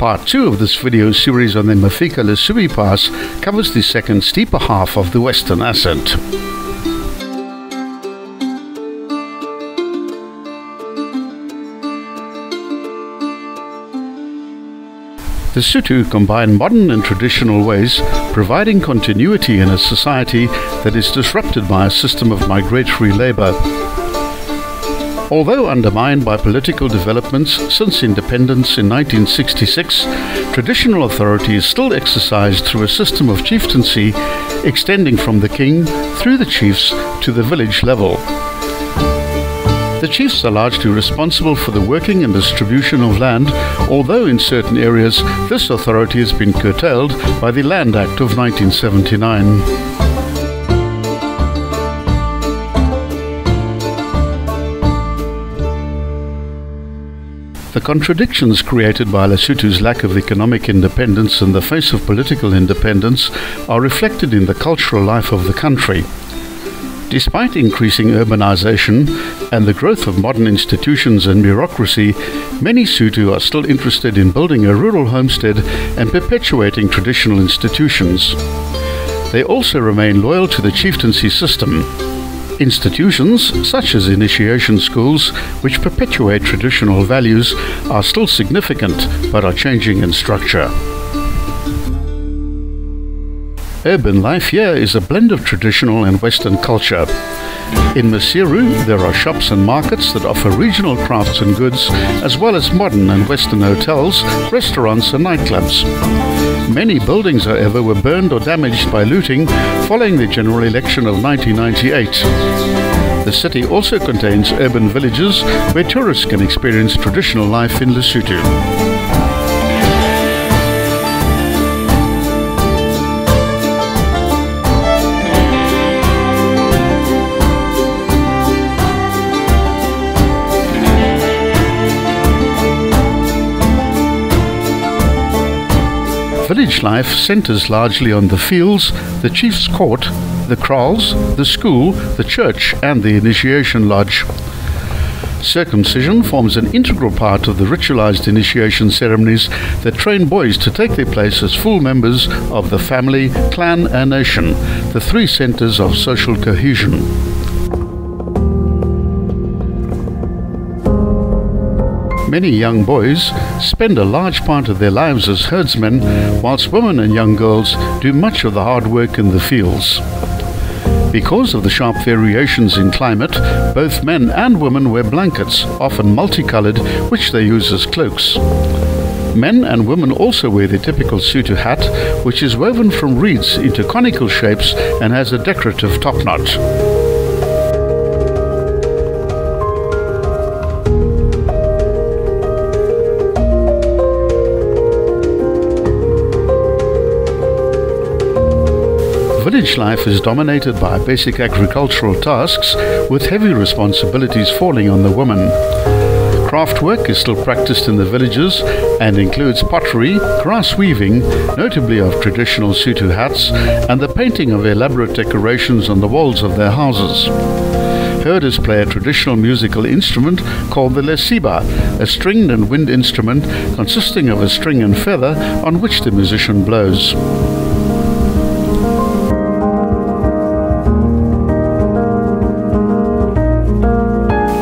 Part 2 of this video series on the Mafika Lisiu Pass covers the second steeper half of the western ascent. The Sotho combine modern and traditional ways, providing continuity in a society that is disrupted by a system of migratory labour. Although undermined by political developments since independence in 1966, traditional authority is still exercised through a system of chieftaincy extending from the king through the chiefs to the village level. The chiefs are largely responsible for the working and distribution of land, although in certain areas this authority has been curtailed by the Land Act of 1979. The contradictions created by Lesotho's lack of economic independence in the face of political independence are reflected in the cultural life of the country. Despite increasing urbanization and the growth of modern institutions and bureaucracy, many Sotho are still interested in building a rural homestead and perpetuating traditional institutions. They also remain loyal to the chieftaincy system. Institutions, such as initiation schools, which perpetuate traditional values, are still significant but are changing in structure. Urban life here is a blend of traditional and Western culture. In Maseru, there are shops and markets that offer regional crafts and goods, as well as modern and Western hotels, restaurants and nightclubs. Many buildings, however, were burned or damaged by looting following the general election of 1998. The city also contains urban villages where tourists can experience traditional life in Lesotho. Village life centers largely on the fields, the chief's court, the kraals, the school, the church and the initiation lodge. Circumcision forms an integral part of the ritualized initiation ceremonies that train boys to take their place as full members of the family, clan and nation, the three centers of social cohesion. Many young boys spend a large part of their lives as herdsmen, whilst women and young girls do much of the hard work in the fields. Because of the sharp variations in climate, both men and women wear blankets, often multicolored, which they use as cloaks. Men and women also wear the typical Sotho hat, which is woven from reeds into conical shapes and has a decorative topknot. Village life is dominated by basic agricultural tasks, with heavy responsibilities falling on the women. Craft work is still practiced in the villages and includes pottery, grass weaving, notably of traditional Sotho hats, and the painting of elaborate decorations on the walls of their houses. Herders play a traditional musical instrument called the Lesiba, a stringed and wind instrument consisting of a string and feather on which the musician blows.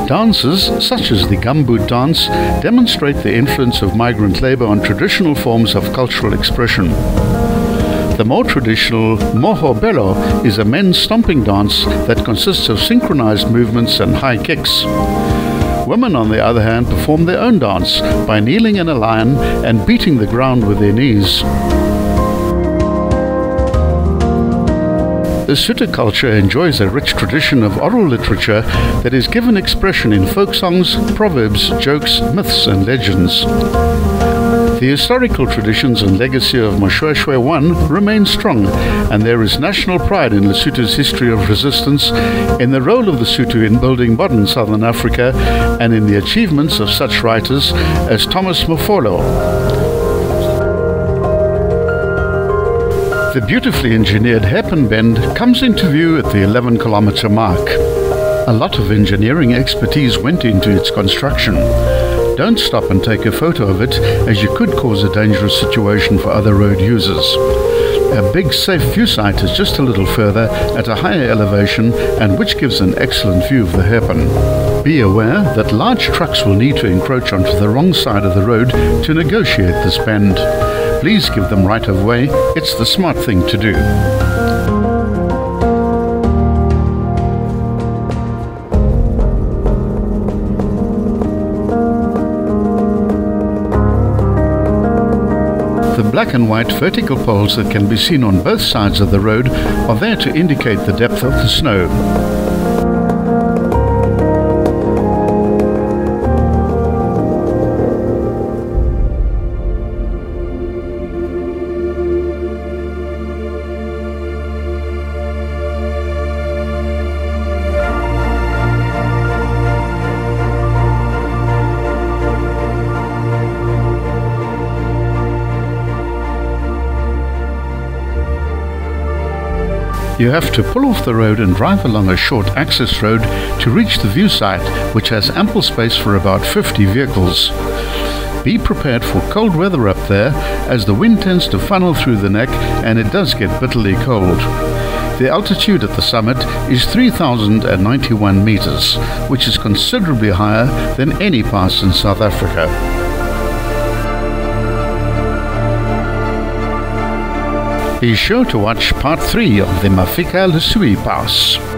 Dances, such as the gumboot dance, demonstrate the influence of migrant labour on traditional forms of cultural expression. The more traditional moho is a men's stomping dance that consists of synchronised movements and high kicks. Women, on the other hand, perform their own dance by kneeling in a line and beating the ground with their knees. The Sotho culture enjoys a rich tradition of oral literature that is given expression in folk songs, proverbs, jokes, myths and legends. The historical traditions and legacy of Moshoeshoe I remain strong, and there is national pride in Lesotho's history of resistance, in the role of the Sotho in building modern Southern Africa, and in the achievements of such writers as Thomas Mofolo. The beautifully engineered hairpin bend comes into view at the 11-kilometer mark. A lot of engineering expertise went into its construction. Don't stop and take a photo of it, as you could cause a dangerous situation for other road users. A big safe view site is just a little further at a higher elevation, and which gives an excellent view of the hairpin. Be aware that large trucks will need to encroach onto the wrong side of the road to negotiate this bend. Please give them right of way, it's the smart thing to do. Black and white vertical poles that can be seen on both sides of the road are there to indicate the depth of the snow. You have to pull off the road and drive along a short access road to reach the view site, which has ample space for about 50 vehicles. Be prepared for cold weather up there, as the wind tends to funnel through the neck and it does get bitterly cold. The altitude at the summit is 3,091 meters, which is considerably higher than any pass in South Africa. Be sure to watch part 3 of the Mafika Lisiu Pass.